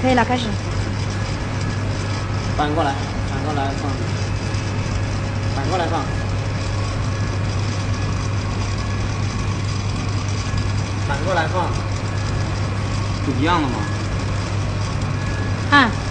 可以了，开始。反过来，反过来放，反过来放，反过来放，不一样的吗？按。